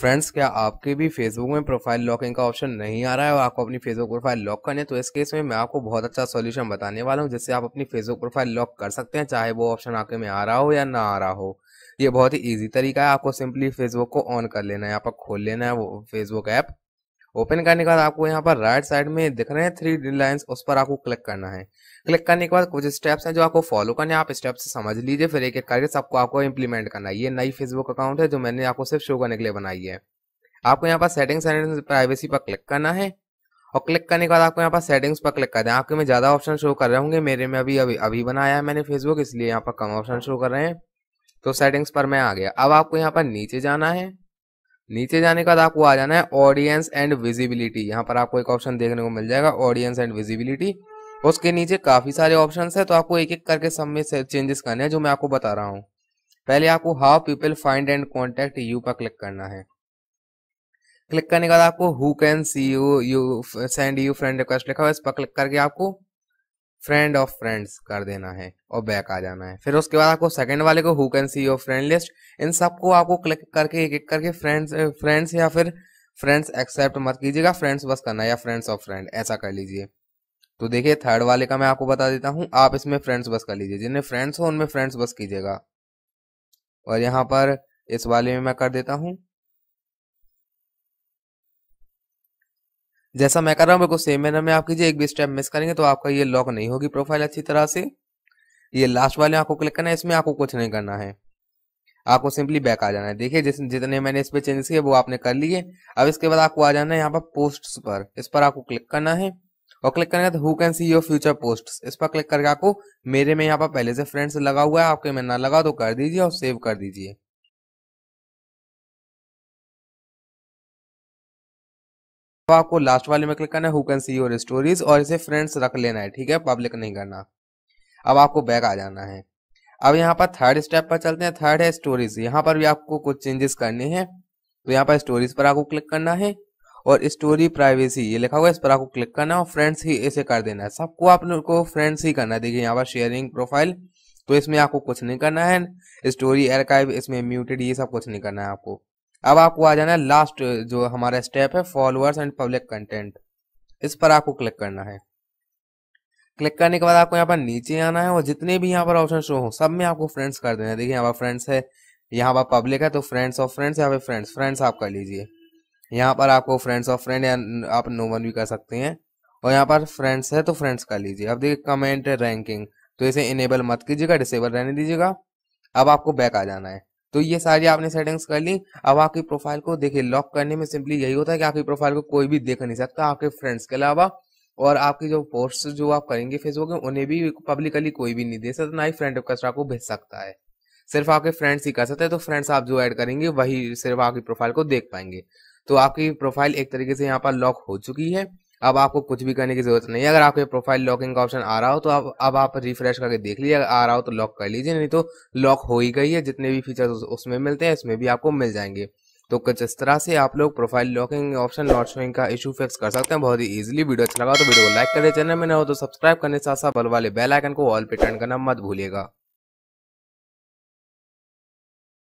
Friends, क्या आपके भी फेसबुक में प्रोफाइल लॉकिंग का ऑप्शन नहीं आ रहा है और आपको अपनी फेसबुक प्रोफाइल लॉक करनी है? तो इस केस में मैं आपको बहुत अच्छा सॉल्यूशन बताने वाला हूं जिससे आप अपनी फेसबुक प्रोफाइल लॉक कर सकते हैं, चाहे वो ऑप्शन आपके में आ रहा हो या ना आ रहा हो। ये बहुत ही ईजी तरीका है। आपको सिंपली फेसबुक को ऑन कर लेना है, यहाँ पर खोल लेना है वो फेसबुक ऐप। ओपन करने के बाद आपको यहाँ पर राइट साइड में दिख रहे हैं 3 लाइन्स, उस पर आपको क्लिक करना है। क्लिक करने के बाद कुछ स्टेप्स हैं जो आपको फॉलो करने हैं। आप स्टेप्स समझ लीजिए, फिर एक एक करके सबको आपको इंप्लीमेंट करना है। ये नई फेसबुक अकाउंट है जो मैंने आपको सिर्फ शो करने के लिए बनाई है। आपको यहाँ पर सेटिंग्स एंड प्राइवेसी पर क्लिक करना है और क्लिक करने के बाद आपको यहाँ पर सेटिंग्स पर क्लिक करना है। आपके में ज़्यादा ऑप्शन शो कर रहे होंगे, मेरे में अभी बनाया है मैंने फेसबुक, इसलिए यहाँ पर कम ऑप्शन शो कर रहे हैं। तो सेटिंग्स पर मैं आ गया। अब आपको यहाँ पर नीचे जाना है। नीचे जाने के बाद आपको आ जाना है ऑडियंस एंड विजिबिलिटी। यहाँ पर आपको एक ऑप्शन देखने को मिल जाएगा ऑडियंस एंड विजिबिलिटी। उसके नीचे काफ़ी सारे ऑप्शंस हैं, तो आपको एक एक करके सब में चेंजेस करने हैं जो मैं आपको बता रहा हूँ। पहले आपको how people find and contact you पर क्लिक करना है। क्लिक करने के बाद आपको who can see you you send you friend request लिखा हुआ, इस पर क्लिक करके आपको फ्रेंड ऑफ फ्रेंड्स कर देना है और बैक आ जाना है। फिर उसके बाद आपको सेकंड वाले को who can see your friend list, इन सबको आपको क्लिक करके एक एक करके फ्रेंड्स या फिर फ्रेंड्स एक्सेप्ट मत कीजिएगा, फ्रेंड्स बस करना है या फ्रेंड्स ऑफ फ्रेंड, ऐसा कर लीजिए। तो देखिए थर्ड वाले का मैं आपको बता देता हूँ, आप इसमें फ्रेंड्स बस कर लीजिए, जिन्हें फ्रेंड्स हो उनमें फ्रेंड्स बस कीजिएगा। और यहाँ पर इस वाले में मैं कर देता हूँ जैसा मैं कर रहा हूँ, बिल्कुल सेम मैनर में आप कीजिए। एक भी स्टेप मिस करेंगे तो आपका ये लॉक नहीं होगी प्रोफाइल अच्छी तरह से। ये लास्ट वाले आपको क्लिक करना है, इसमें आपको कुछ नहीं करना है, आपको सिंपली बैक आ जाना है। देखिए जितने मैंने इस पर चेंजेस किए वो आपने कर लिए। अब इसके बाद आपको आ जाना है यहाँ पर पोस्ट्स पर, इस पर आपको क्लिक करना है और क्लिक करने के बाद who can see your future posts, इस पर क्लिक करके आपको, मेरे में यहाँ पर पहले से फ्रेंड्स लगा हुआ है, आपके में ना लगा तो कर दीजिए और सेव कर दीजिए। तो आपको लास्ट वाले में क्लिक करना है who can see your stories और इसे फ्रेंड्स रख लेना है, ठीक है, पब्लिक नहीं करना। अब आपको बैक आ जाना है। अब यहाँ पर थर्ड स्टेप पर चलते हैं। थर्ड है स्टोरीज, यहाँ पर भी आपको कुछ चेंजेस करने हैं। तो यहाँ पर स्टोरीज पर आपको क्लिक करना है और स्टोरी प्राइवेसी ये लिखा हुआ है, इस पर आपको क्लिक करना है और फ्रेंड्स ही इसे कर देना है। सबको आपको फ्रेंड्स ही करना है। देखिए यहाँ पर शेयरिंग प्रोफाइल, तो इसमें आपको कुछ नहीं करना है। स्टोरी आर्काइव, इसमें म्यूटेड, ये सब कुछ नहीं करना है आपको। अब आपको आ जाना है लास्ट जो हमारा स्टेप है फॉलोअर्स एंड पब्लिक कंटेंट, इस पर आपको क्लिक करना है। क्लिक करने के बाद आपको यहाँ पर नीचे आना है और जितने भी यहाँ पर ऑप्शन शो हो सब में आपको फ्रेंड्स कर देना है। देखिए यहाँ पर फ्रेंड्स है, यहाँ पर पब्लिक है, तो फ्रेंड्स ऑफ फ्रेंड्स यहाँ पे फ्रेंड्स आप कर लीजिए। यहाँ पर आपको फ्रेंड्स ऑफ फ्रेंड या आप नो वन भी कर सकते हैं और यहाँ पर फ्रेंड्स है तो फ्रेंड्स कर लीजिए। अब देखिए कमेंट रैंकिंग, तो इसे इनेबल मत कीजिएगा, डिसेबल रहने दीजिएगा। अब आपको बैक आ जाना है। तो ये सारी आपने सेटिंग्स कर ली। अब आपकी प्रोफाइल को देखिए लॉक करने में सिंपली यही होता है कि आपकी प्रोफाइल को कोई भी देख नहीं सकता आपके फ्रेंड्स के अलावा, और आपकी जो पोस्ट जो आप करेंगे फेसबुक में उन्हें भी पब्लिकली कोई भी नहीं दे सकता, ना ही फ्रेंड रिक्वेस्ट आपको भेज सकता है, सिर्फ आपके फ्रेंड्स ही कर सकते हैं। तो फ्रेंड्स आप जो ऐड करेंगे वही सिर्फ आपकी प्रोफाइल को देख पाएंगे। तो आपकी प्रोफाइल एक तरीके से यहाँ पर लॉक हो चुकी है। अब आपको कुछ भी करने की जरूरत नहीं है। अगर आपके प्रोफाइल लॉकिंग का ऑप्शन आ रहा हो तो अब आप रिफ्रेश करके देख लीजिए, अगर आ रहा हो तो लॉक कर लीजिए, नहीं तो लॉक हो ही गई है। जितने भी फीचर्स उसमें मिलते हैं इसमें भी आपको मिल जाएंगे। तो कुछ इस तरह से आप लोग profile locking option not showing का इशू फिक्स कर सकते हैं बहुत ही ईजिली। वीडियो अच्छा लगा तो वीडियो को लाइक करें, चैनल में न हो तो सब्सक्राइब करने साथ साथ बल वाले बेल आइकन को ऑल पे टर्न करना मत भूलिएगा।